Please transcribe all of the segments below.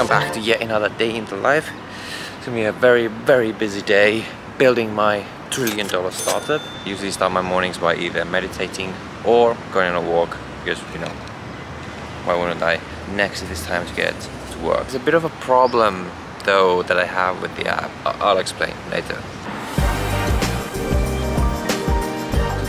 Welcome back to yet another day in the life. It's gonna be a very, very busy day building my $1 trillion startup. Usually start my mornings by either meditating or going on a walk, because you know, why wouldn't I? Next it is time to get to work. It's a bit of a problem though that I have with the app. I'll explain later.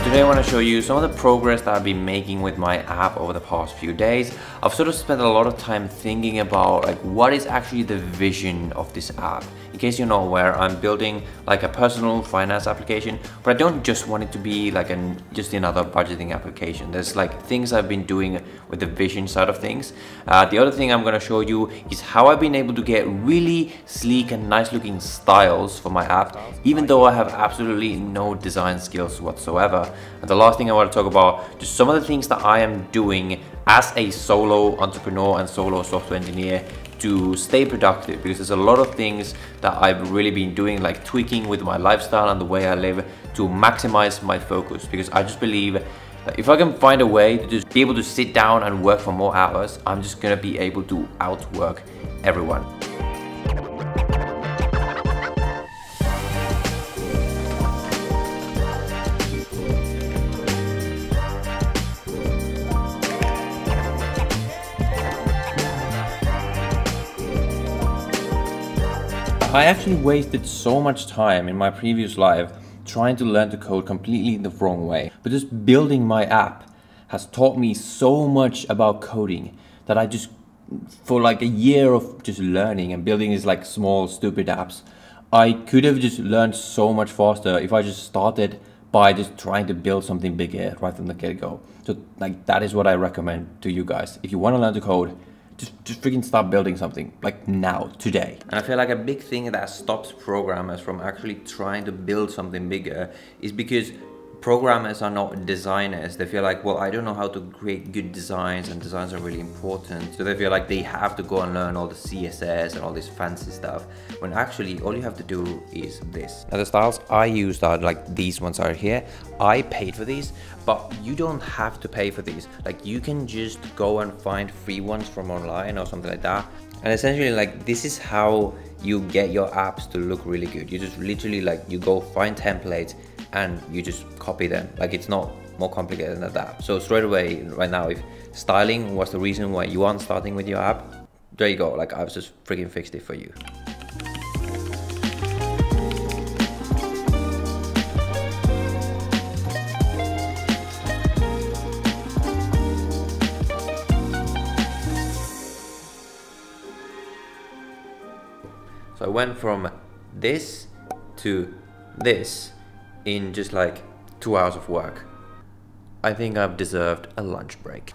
Today I want to show you some of the progress that I've been making with my app over the past few days. I've sort of spent a lot of time thinking about like what is actually the vision of this app. In case you're not aware, I'm building like a personal finance application, but I don't just want it to be like just another budgeting application. There's like things I've been doing with the vision side of things. The other thing I'm going to show you is how I've been able to get really sleek and nice looking styles for my app, even though I have absolutely no design skills whatsoever. And the last thing I want to talk about, just some of the things that I am doing as a solo entrepreneur and solo software engineer to stay productive, because there's a lot of things that I've really been doing, like tweaking with my lifestyle and the way I live to maximize my focus, because I just believe that if I can find a way to just be able to sit down and work for more hours, I'm just gonna be able to outwork everyone. I actually wasted so much time in my previous life trying to learn to code completely the wrong way. But just building my app has taught me so much about coding that I just, for like a year of just learning and building these like small stupid apps, I could have just learned so much faster if I just started by just trying to build something bigger right from the get-go. So like that is what I recommend to you guys. If you want to learn to code, just freaking start building something, like now, today. And I feel like a big thing that stops programmers from actually trying to build something bigger is because programmers are not designers. They feel like, well, I don't know how to create good designs, and designs are really important. So they feel like they have to go and learn all the CSS and all this fancy stuff, when actually all you have to do is this. Now the styles I used are like these ones are here. I paid for these, but you don't have to pay for these. Like you can just go and find free ones from online or something like that. And essentially like this is how you get your apps to look really good. You just literally like you go find templates and you just copy them. Like it's not more complicated than that. So straight away right now, if styling was the reason why you aren't starting with your app, there you go. Like I've just freaking fixed it for you. So I went from this to this in just like 2 hours of work. I think I've deserved a lunch break.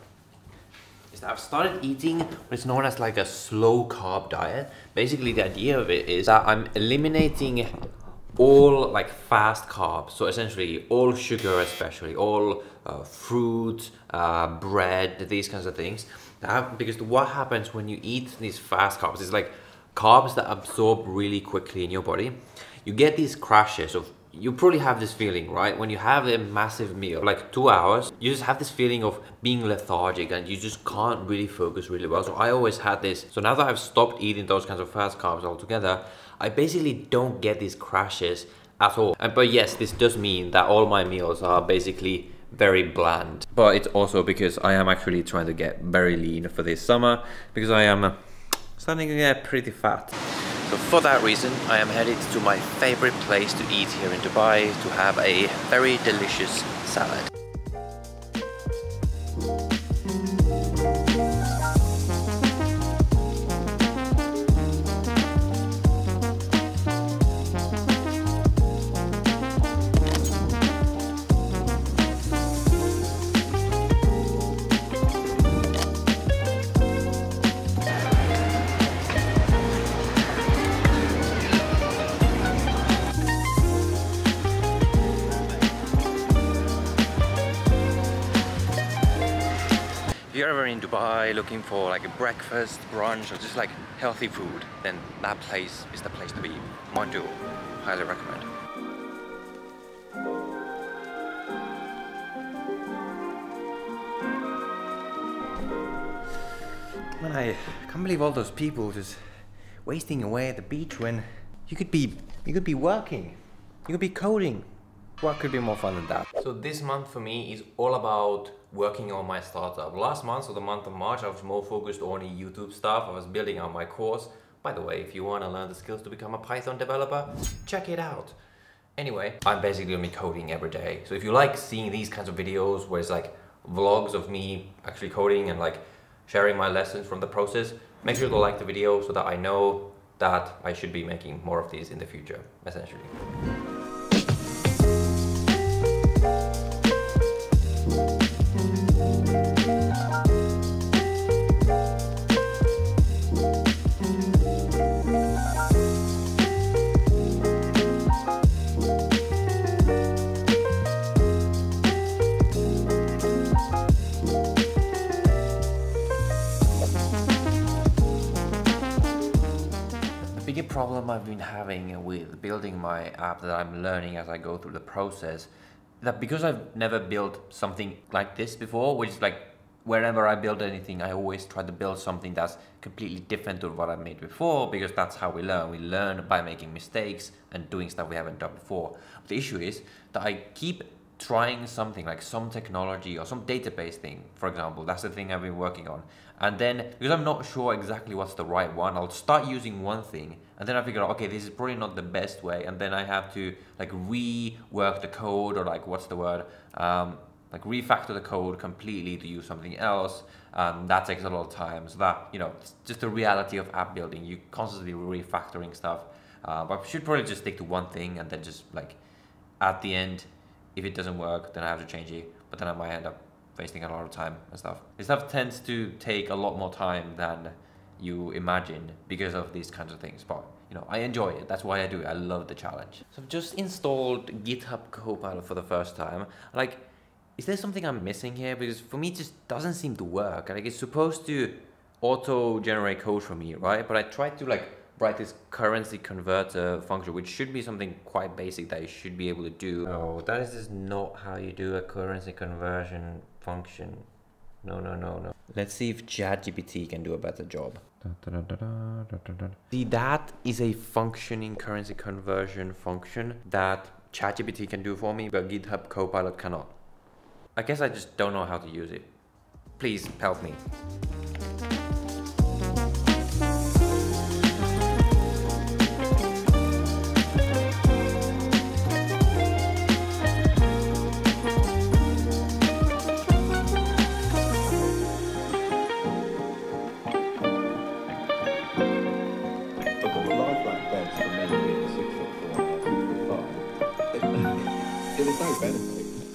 I've started eating what's known as like a slow carb diet. Basically the idea of it is that I'm eliminating all like fast carbs. So essentially all sugar, especially all fruit, bread, these kinds of things. Because what happens when you eat these fast carbs is like carbs that absorb really quickly in your body. You get these crashes of, you probably have this feeling, right? When you have a massive meal, like 2 hours, you just have this feeling of being lethargic and you just can't really focus really well. So I always had this. So now that I've stopped eating those kinds of fast carbs altogether, I basically don't get these crashes at all. But yes, this does mean that all my meals are basically very bland. But it's also because I am actually trying to get very lean for this summer, because I am starting to get pretty fat. So for that reason, I am headed to my favorite place to eat here in Dubai to have a very delicious salad. If you're ever in Dubai looking for like a breakfast, brunch, or just like healthy food, then that place is the place to be. Mandu, highly recommend. Man, I can't believe all those people just wasting away at the beach when you could be working, you could be coding. What could be more fun than that? So this month for me is all about working on my startup. Last month, so the month of March, I was more focused on YouTube stuff. I was building out my course. By the way, if you want to learn the skills to become a Python developer, check it out. Anyway, I'm basically going to be coding every day. So if you like seeing these kinds of videos where it's like vlogs of me actually coding and like sharing my lessons from the process, make sure to like the video so that I know that I should be making more of these in the future, essentially. The problem I've been having with building my app that I'm learning as I go through the process, that because I've never built something like this before, which is like whenever I build anything, I always try to build something that's completely different to what I made before, because that's how we learn. We learn by making mistakes and doing stuff we haven't done before. But the issue is that I keep trying something like some technology or some database thing, for example. That's the thing I've been working on, and then because I'm not sure exactly what's the right one, I'll start using one thing and then I figure out, okay, this is probably not the best way, and then I have to like rework the code, or like like refactor the code completely to use something else. That takes a lot of time. So that, you know, it's just the reality of app building. You're constantly refactoring stuff, but I should probably just stick to one thing, and then just like at the end, if it doesn't work, then I have to change it, but then I might end up wasting a lot of time and stuff. This stuff tends to take a lot more time than you imagine because of these kinds of things, but you know, I enjoy it. That's why I do it. I love the challenge. So I've just installed GitHub Copilot for the first time. Like, is there something I'm missing here? Because for me, it just doesn't seem to work. Like, it's supposed to auto-generate code for me, right? But I tried to like write this currency converter function, which should be something quite basic that you should be able to do. No, that is just not how you do a currency conversion function. No. Let's see if ChatGPT can do a better job. See, that is a functioning currency conversion function that ChatGPT can do for me, but GitHub Copilot cannot. I guess I just don't know how to use it. Please help me.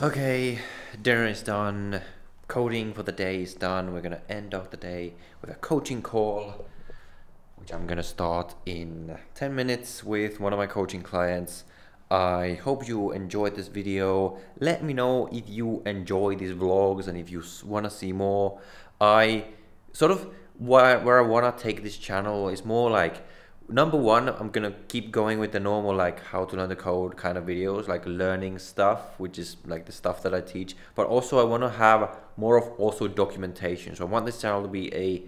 Okay, dinner is done, coding for the day is done. We're gonna end off the day with a coaching call, which I'm gonna start in 10 minutes with one of my coaching clients. I hope you enjoyed this video. Let me know if you enjoy these vlogs and if you wanna see more. I sort of, where I wanna take this channel is more like, number one, I'm gonna keep going with the normal like how to learn the code kind of videos, like learning stuff, which is like the stuff that I teach, but also I want to have more of also documentation. So I want this channel to be a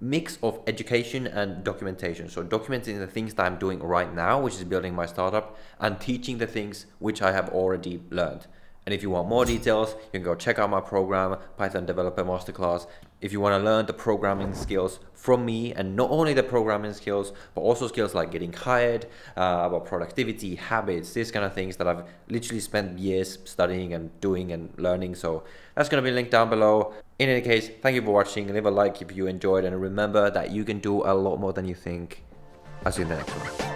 mix of education and documentation. So documenting the things that I'm doing right now, which is building my startup, and teaching the things which I have already learned. And if you want more details, you can go check out my program, Python Developer Masterclass. If you want to learn the programming skills from me, and not only the programming skills, but also skills like getting hired, about productivity, habits, these kind of things that I've literally spent years studying and doing and learning. So that's going to be linked down below. In any case, thank you for watching. Leave a like if you enjoyed, and remember that you can do a lot more than you think. I'll see you in the next one.